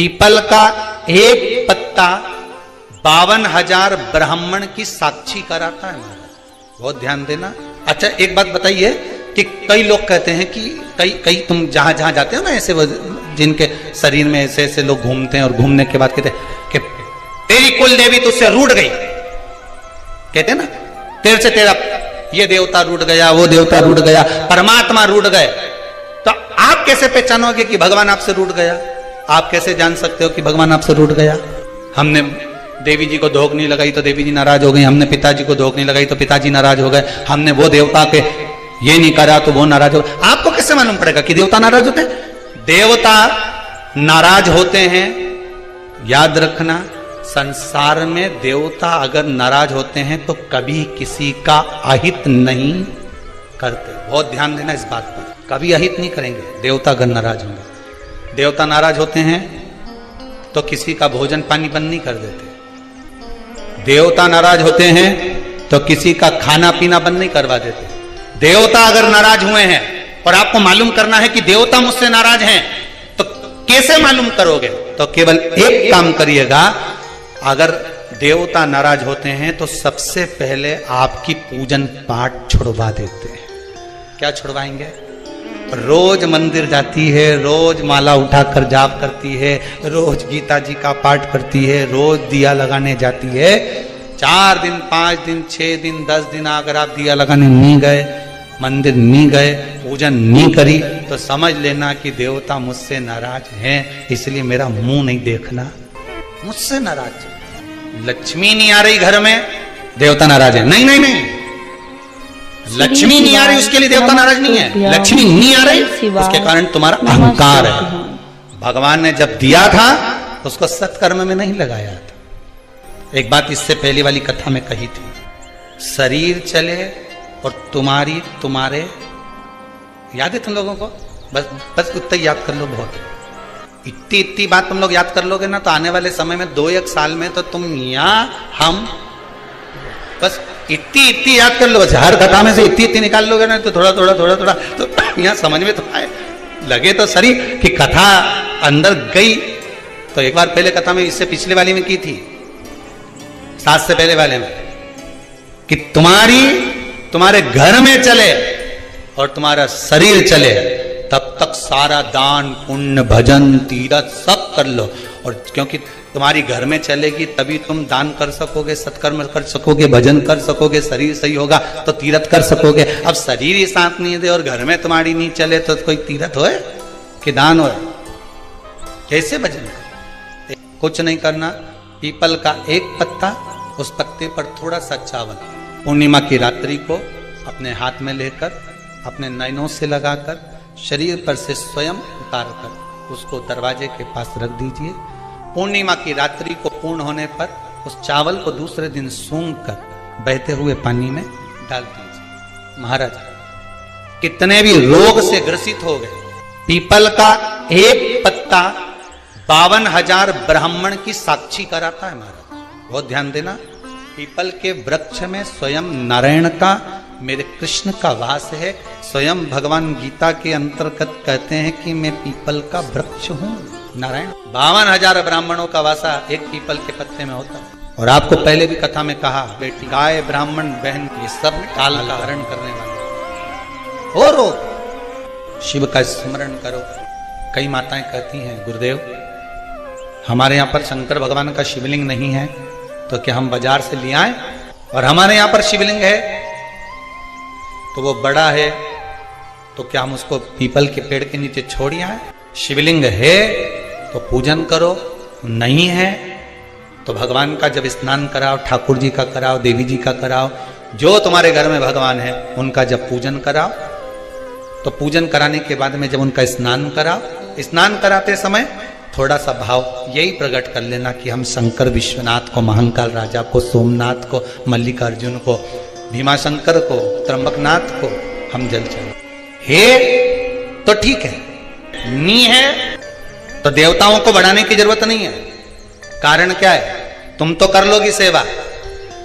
People का एक पत्ता 52,000 ब्राह्मण की साक्षी कराता है महाराज, बहुत ध्यान देना। अच्छा एक बात बताइए कि कई लोग कहते हैं कि कई तुम जहां जहां जाते हो ना ऐसे जिनके शरीर में ऐसे ऐसे लोग घूमते हैं और घूमने के बाद कहते हैं कि तेरी कुल देवी तुझसे रूठ गई, कहते हैं ना तेरे से तेरा ये देवता रूठ गया, वो देवता रूठ गया, परमात्मा रूठ गए। तो आप कैसे पहचानोगे कि भगवान आपसे रूठ गया? आप कैसे जान सकते हो कि भगवान आपसे रूठ गया? हमने देवी जी को धोख नहीं लगाई तो देवी जी नाराज हो गई, हमने पिताजी को धोख नहीं लगाई तो पिताजी नाराज हो गए, हमने वो देवता के ये नहीं करा तो वो नाराज हो गए। आपको कैसे मालूम पड़ेगा कि देवता नाराज होते हैं? देवता नाराज होते हैं, याद रखना, संसार में देवता अगर नाराज होते हैं तो कभी किसी का अहित नहीं करते। बहुत ध्यान देना इस बात पर, कभी अहित नहीं करेंगे देवता अगर नाराज होंगे। देवता नाराज होते हैं तो किसी का भोजन पानी बंद नहीं कर देते। देवता नाराज होते हैं तो किसी का खाना पीना बंद नहीं करवा देते। देवता अगर नाराज हुए हैं और आपको मालूम करना है कि देवता मुझसे नाराज हैं तो कैसे मालूम करोगे? तो केवल एक काम करिएगा, अगर देवता नाराज होते हैं तो सबसे पहले आपकी पूजन पाठ छुड़वा देते हैं। क्या छुड़वाएंगे? रोज मंदिर जाती है, रोज माला उठाकर जाप करती है, रोज गीता जी का पाठ करती है, रोज दिया लगाने जाती है, 4 दिन 5 दिन 6 दिन 10 दिन अगर आप दिया लगाने नहीं गए, मंदिर नहीं गए, पूजन नहीं करी तो समझ लेना कि देवता मुझसे नाराज हैं, इसलिए मेरा मुंह नहीं देखना, मुझसे नाराज है। लक्ष्मी नहीं आ रही घर में, देवता नाराज है। नहीं नहीं नहीं, लक्ष्मी नहीं आ रही उसके लिए देवता नाराज नहीं है। लक्ष्मी नहीं आ रही उसके कारण तुम्हारा अहंकार है। भगवान ने जब दिया था उसको सत्कर्म में नहीं लगाया था। एक बात इससे पहली वाली कथा में कही थी, शरीर चले और तुम्हारे याद है तुम लोगों को, बस उतना याद कर लो, बहुत इतनी बात तुम लोग याद कर लोगे ना तो आने वाले समय में 2-1 साल में तो तुम यहाँ हम बस इतनी याद कर लो, बस हर कथा में से इतनी निकाल लोगे ना तो थोड़ा तो यहाँ समझ में तो आए लगे तो सरी कि कथा अंदर गई। तो एक बार पहले कथा में, इससे पिछले वाली में की थी, 7 से पहले वाले में, कि तुम्हारे घर में चले और तुम्हारा शरीर चले तब तक सारा दान पुण्य भजन तीरथ सब कर लो, और क्योंकि तुम्हारी घर में चलेगी तभी तुम दान कर सकोगे, सत्कर्म कर सकोगे, भजन कर सकोगे, शरीर सही होगा तो तीरथ कर सकोगे। अब शरीर ही साथ नहीं दे और घर में तुम्हारी नहीं चले तो कोई तीरथ होए कि दान होए? कैसे भजन कर? कुछ नहीं करना, पीपल का एक पत्ता, उस पत्ते पर थोड़ा सा चावल पूर्णिमा की रात्रि को अपने हाथ में लेकर अपने नैनों से लगाकर शरीर पर से स्वयं उतार कर उसको दरवाजे के पास रख दीजिए। पूर्णिमा की रात्रि को पूर्ण होने पर उस चावल को दूसरे दिन सूंघ कर बहते हुए पानी में डाल दीजिए। महाराज कितने भी रोग से ग्रसित हो गए, पीपल का एक पत्ता 52,000 ब्राह्मण की साक्षी कराता है। महाराज बहुत ध्यान देना, पीपल के वृक्ष में स्वयं नारायण का, मेरे कृष्ण का वास है। स्वयं भगवान गीता के अंतर्गत कहते हैं कि मैं पीपल का वृक्ष हूँ नारायण। 52,000 ब्राह्मणों का वासा एक पीपल के पत्ते में होता है। और आपको पहले भी कथा में कहा, बेटी गाय ब्राह्मण बहन ये सब काल धारण करने वाले और शिव का स्मरण करो। कई माताएं कहती हैं गुरुदेव हमारे यहाँ पर शंकर भगवान का शिवलिंग नहीं है तो क्या हम बाजार से ले आए, और हमारे यहाँ पर शिवलिंग है तो वो बड़ा है तो क्या हम उसको पीपल के पेड़ के नीचे छोड़ आए? शिवलिंग है तो पूजन करो, नहीं है तो भगवान का जब स्नान कराओ, ठाकुर जी का कराओ, देवी जी का कराओ, जो तुम्हारे घर में भगवान है उनका जब पूजन कराओ तो पूजन कराने के बाद में जब उनका स्नान कराओ, स्नान कराते समय थोड़ा सा भाव यही प्रकट कर लेना कि हम शंकर विश्वनाथ को, महाकाल राजा को, सोमनाथ को, मल्लिकार्जुन को, भीमाशंकर को, त्रंबकनाथ को हम जल चढ़ाएं। हे तो ठीक है, नी है तो देवताओं को बढ़ाने की जरूरत नहीं है। कारण क्या है? तुम तो कर लोगी सेवा,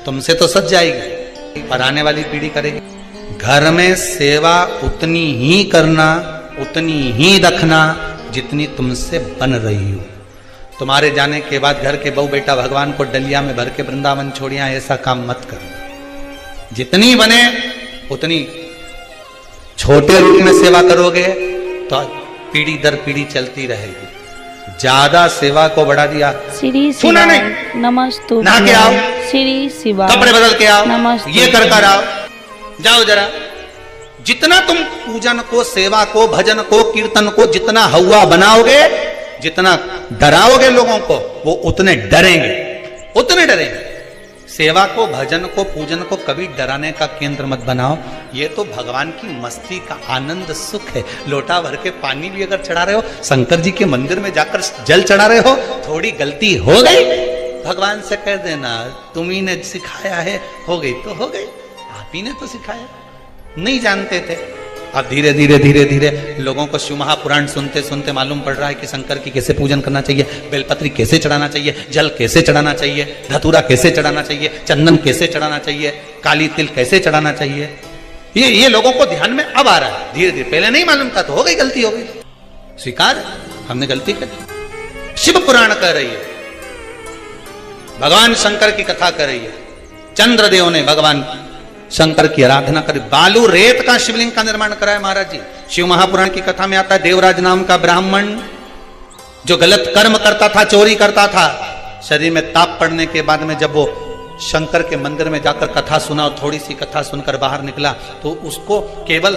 तुमसे तो सच जाएगी पर आने वाली पीढ़ी करेगी। घर में सेवा उतनी ही करना, उतनी ही रखना जितनी तुमसे बन रही हो। तुम्हारे जाने के बाद घर के बहू बेटा भगवान को डलिया में भर के वृंदावन छोड़िया, ऐसा काम मत करना। जितनी बने उतनी छोटे रूप में सेवा करोगे तो पीढ़ी दर पीढ़ी चलती रहेगी। ज्यादा सेवा को बढ़ा दिया। श्री सुना नहीं, नमस्ते ना के आओ, श्री शिवा कपड़े बदल के आओ, नमस्ते ये कर कर आओ, जाओ जरा। जितना तुम पूजन को, सेवा को, भजन को, कीर्तन को जितना हवा बनाओगे, जितना डराओगे लोगों को, वो उतने डरेंगे, उतने डरेंगे। सेवा को, भजन को, पूजन को कभी डराने का केंद्र मत बनाओ। ये तो भगवान की मस्ती का आनंद, सुख है। लोटा भर के पानी भी अगर चढ़ा रहे हो, शंकर जी के मंदिर में जाकर जल चढ़ा रहे हो, थोड़ी गलती हो गई, भगवान से कह देना तुम्ही ने सिखाया है, हो गई तो हो गई, आप ही ने तो सिखाया, नहीं जानते थे। अब धीरे धीरे धीरे धीरे लोगों को शिव महापुराण सुनते सुनते मालूम पड़ रहा है कि शंकर की कैसे पूजन करना चाहिए, बेलपत्री कैसे चढ़ाना चाहिए, जल कैसे चढ़ाना चाहिए, धतूरा कैसे चढ़ाना चाहिए, चंदन कैसे चढ़ाना चाहिए, काली तिल कैसे चढ़ाना चाहिए। ये लोगों को ध्यान में अब आ रहा है धीरे धीरे। पहले नहीं मालूम था, तो हो गई गलती, हो गई स्वीकार, हमने गलती करी। शिव पुराण कह रही है, भगवान शंकर की कथा कर रही है। चंद्रदेव ने भगवान शंकर की आराधना करी, बालू रेत का शिवलिंग का निर्माण कराया महाराज जी। शिव महापुराण की कथा में आता है, देवराज नाम का ब्राह्मण जो गलत कर्म करता था, चोरी करता था, शरीर में ताप पड़ने के बाद में जब वो शंकर के मंदिर में जाकर कथा सुना और थोड़ी सी कथा सुनकर बाहर निकला, तो उसको केवल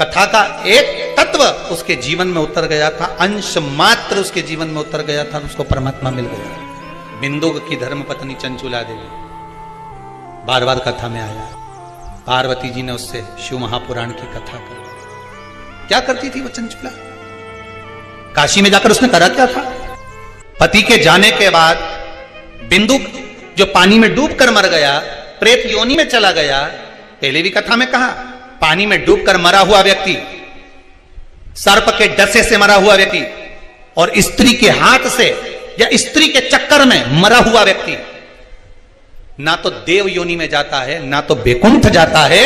कथा का एक तत्व उसके जीवन में उतर गया था, अंश मात्र उसके जीवन में उतर गया था, उसको परमात्मा मिल गया। बिंदु की धर्म पत्नी चंचुला देवी बार बार कथा में आया। पार्वती जी ने उससे शिव महापुराण की कथा करी। क्या करती थी वो चंचुला? काशी में जाकर उसने करा क्या था? पति के जाने के बाद बिंदु जो पानी में डूब कर मर गया, प्रेत योनि में चला गया, पहले भी कथा में कहा, पानी में डूब कर मरा हुआ व्यक्ति, सर्प के डसे से मरा हुआ व्यक्ति और स्त्री के हाथ से या स्त्री के चक्कर में मरा हुआ व्यक्ति ना तो देव योनि में जाता है, ना तो वैकुंठ जाता है,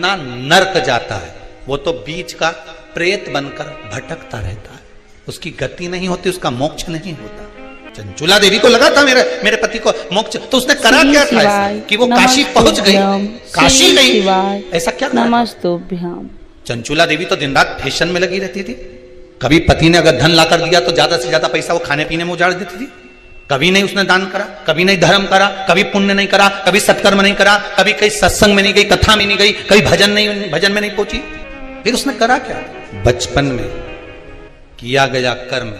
ना नरक जाता है। वो तो बीच का प्रेत बनकर भटकता रहता है, उसकी गति नहीं होती, उसका मोक्ष नहीं होता। चंचुला देवी को लगा था मेरे पति को मोक्ष, तो उसने करा क्या था कि वो काशी पहुंच गई। काशी गई, ऐसा क्या? नमस्तुभ्याम। चंचुला देवी तो दिन रात फैशन में लगी रहती थी। कभी पति ने अगर धन लाकर दिया तो ज्यादा से ज्यादा पैसा वो खाने पीने में उजाड़ देती थी। कभी नहीं उसने दान करा, कभी नहीं धर्म करा, कभी पुण्य नहीं करा, कभी सत्कर्म नहीं करा, कभी कहीं सत्संग में नहीं गई, कथा में नहीं गई, कभी भजन में नहीं पहुंची। फिर उसने करा क्या? बचपन में किया गया कर्म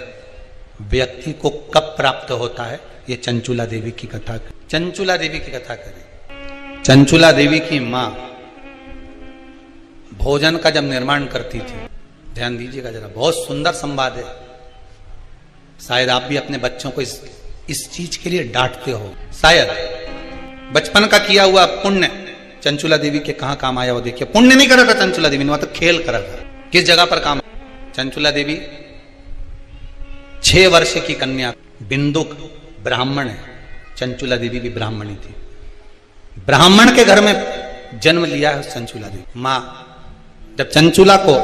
व्यक्ति को कब प्राप्त होता है, ये चंचुला देवी की कथा। चंचुला देवी की कथा करें। चंचुला देवी की माँ भोजन का जब निर्माण करती थी, ध्यान दीजिएगा जरा, बहुत सुंदर संवाद है, शायद आप भी अपने बच्चों को इस चीज के लिए डांटते हो, शायद बचपन का किया हुआ पुण्य चंचुला देवी के कहां काम आया। वो देखिए, पुण्य नहीं करा था चंचुला देवी ने, वहां तो खेल करा था। किस जगह पर काम? चंचुला देवी 6 वर्ष की कन्या, बिंदुक ब्राह्मण है, चंचुला देवी भी ब्राह्मणी थी, ब्राह्मण के घर में जन्म लिया है चंचुला देवी। माँ जब चंचुला को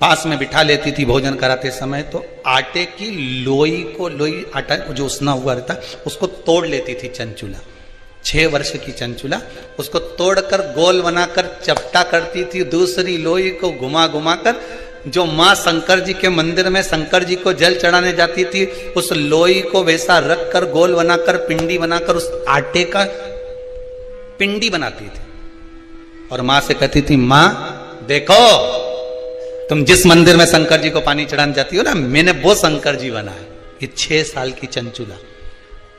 पास में बिठा लेती थी भोजन कराते समय, तो आटे की लोई को, लोई आटा जो उसना हुआ रहता उसको तोड़ लेती थी चंचुला। 6 वर्ष की चंचुला उसको तोड़कर गोल बनाकर चपटा करती थी, दूसरी लोई को घुमा घुमा कर, जो माँ शंकर जी के मंदिर में शंकर जी को जल चढ़ाने जाती थी, उस लोई को वैसा रख कर गोल बनाकर पिंडी बनाकर उस आटे का पिंडी बनाती थी और माँ से कहती थी, माँ देखो तुम जिस मंदिर में शंकर जी को पानी चढ़ाने जाती हो ना, मैंने वो शंकर जी बना है। ये 6 साल की चंचुला,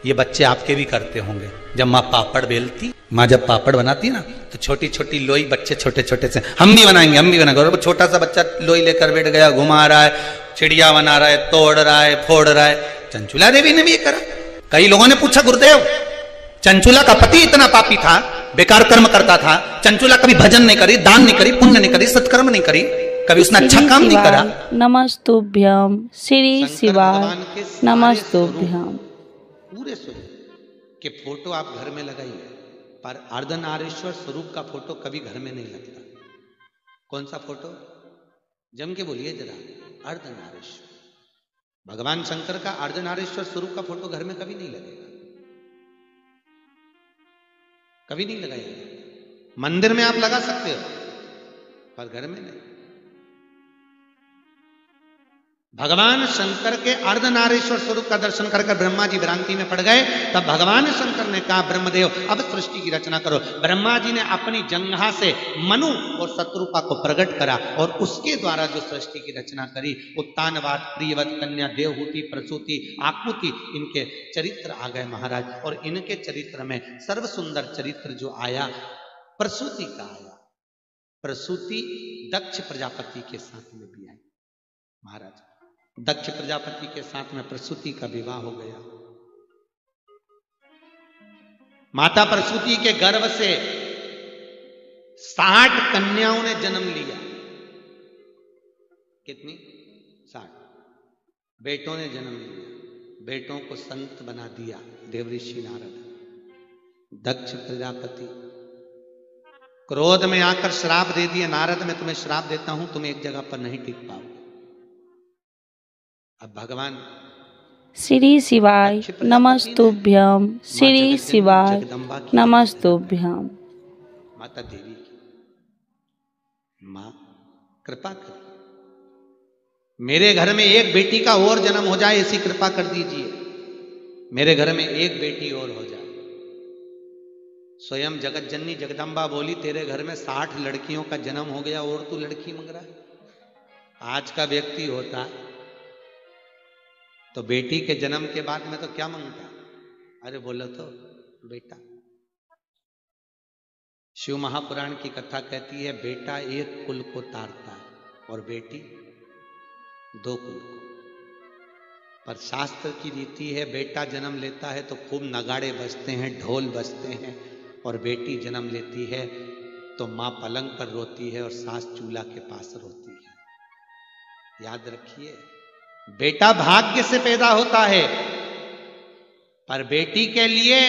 ये बच्चे आपके भी करते होंगे, जब माँ पापड़ बेलती, माँ जब पापड़ बनाती ना तो छोटी छोटी लोई, बच्चे छोटे छोटे से, हम भी बनाएंगे, हम भी बनाएंगे। और छोटा सा बच्चा लोई लेकर बैठ गया, घुमा रहा है, चिड़िया बना रहा है, तोड़ रहा है, फोड़ रहा है। चंचुला देवी ने भी ये करा। कई लोगों ने पूछा, गुरुदेव चंचुला का पति इतना पापी था, बेकार कर्म करता था, चंचुला कभी भजन नहीं करी, दान नहीं करी, पुण्य नहीं करी, सत्कर्म नहीं करी, कभी उसने अच्छा काम नहीं करा। नमस्तुभ्याम, श्री शिवाय नमस्तुभ्याम। पूरे स्वरूप के फोटो आप घर में लगाइए, पर अर्धनारीश्वर स्वरूप का फोटो कभी घर में नहीं लगता। कौन सा फोटो? जम के बोलिए जरा, अर्धनारीश्वर। भगवान शंकर का अर्धनारीश्वर स्वरूप का फोटो घर में कभी नहीं लगेगा, कभी नहीं लगाएगा। मंदिर में आप लगा सकते हो पर घर में नहीं। भगवान शंकर के अर्धनारीश्वर स्वरूप का दर्शन करके ब्रह्मा जी भ्रांति में पड़ गए। तब भगवान शंकर ने कहा, ब्रह्मदेव अब सृष्टि की रचना करो। ब्रह्मा जी ने अपनी जंघा से मनु और शत्रुपा को प्रकट करा और उसके द्वारा जो सृष्टि की रचना करी, उत्तानवाद, प्रियवत, कन्या, देवहूति, प्रसूति, आकुति, इनके चरित्र आ गए महाराज। और इनके चरित्र में सर्व सुंदर चरित्र जो आया प्रसूति का आया। प्रसूति दक्ष प्रजापति के साथ में भी आई महाराज। दक्ष प्रजापति के साथ में प्रसूति का विवाह हो गया। माता प्रसूति के गर्भ से 60 कन्याओं ने जन्म लिया। कितनी? 60 बेटों ने जन्म लिया। बेटों को संत बना दिया देवऋषि नारद। दक्ष प्रजापति क्रोध में आकर श्राप दे दिया, नारद मैं तुम्हें श्राप देता हूं, तुम एक जगह पर नहीं टिक पाओ। अब भगवान श्री शिवाय नमस्तुभ्यम, श्री शिवाय नमस्तुभ्यम। माता देवी की मां कृपा कर, मेरे घर में एक बेटी का और जन्म हो जाए ऐसी कृपा कर दीजिए। मेरे घर में एक बेटी और हो जाए। स्वयं जगत जननी जगदम्बा बोली, तेरे घर में 60 लड़कियों का जन्म हो गया और तू लड़की मांग रहा है। आज का व्यक्ति होता तो बेटी के जन्म के बाद में तो क्या मांगता, अरे बोलो तो बेटा। शिव महापुराण की कथा कहती है बेटा एक कुल को तारता है और बेटी 2 कुल को। पर शास्त्र की रीति है बेटा जन्म लेता है तो खूब नगाड़े बजते हैं, ढोल बजते हैं, और बेटी जन्म लेती है तो माँ पलंग पर रोती है और सास चूल्हा के पास रोती है। याद रखिए, बेटा भाग्य से पैदा होता है पर बेटी के लिए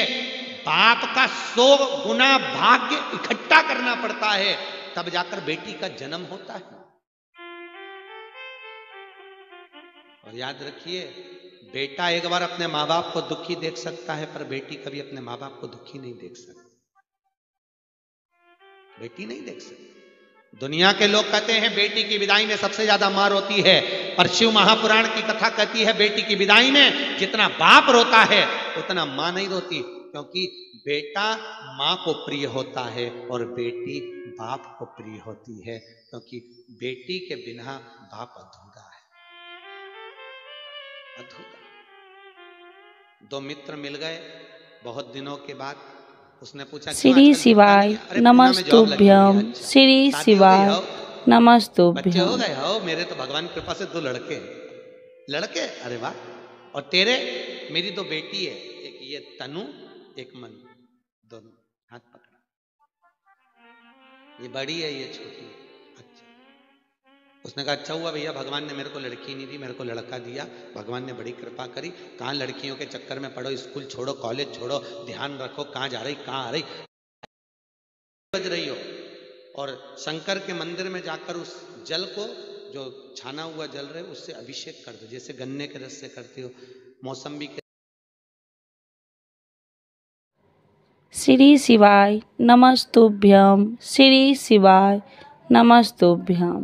बाप का 100 गुना भाग्य इकट्ठा करना पड़ता है, तब जाकर बेटी का जन्म होता है। और याद रखिए, बेटा एक बार अपने माँ बाप को दुखी देख सकता है पर बेटी कभी अपने माँ बाप को दुखी नहीं देख सकती, बेटी नहीं देख सकती। दुनिया के लोग कहते हैं बेटी की विदाई में सबसे ज्यादा मां रोती है, पर शिव महापुराण की कथा कहती है बेटी की विदाई में जितना बाप रोता है उतना मां नहीं रोती, क्योंकि बेटा मां को प्रिय होता है और बेटी बाप को प्रिय होती है, क्योंकि बेटी के बिना बाप अधूरा है, अधूरा। 2 मित्र मिल गए बहुत दिनों के बाद। उसने पूछा श्री शिवाय नमस्तुभ्यम, श्री शिवाय नमस्तुभ्यम। हो गए हो, मेरे तो भगवान कृपा से 2 लड़के, अरे वाह, और तेरे मेरी 2 बेटी है, एक ये तनु, एक मनु, दोनों हाथ पकड़ा, ये बड़ी है ये छोटी। अच्छा, उसने कहा अच्छा हुआ भैया, भगवान ने मेरे को लड़की नहीं दी, मेरे को लड़का दिया, भगवान ने बड़ी कृपा करी। कहाँ लड़कियों के चक्कर में पड़ो, स्कूल छोड़ो, कॉलेज छोड़ो, ध्यान रखो कहाँ जा रही कहाँ आ रही बज रही हो। और शंकर के मंदिर में जाकर उस जल को जो छाना हुआ जल रहे उससे अभिषेक कर दो, जैसे गन्ने के रस से करते हो, मौसम्बी के। श्री शिवाय नमस्तुभ्यम, श्री शिवाय नमस्तुभ्यम।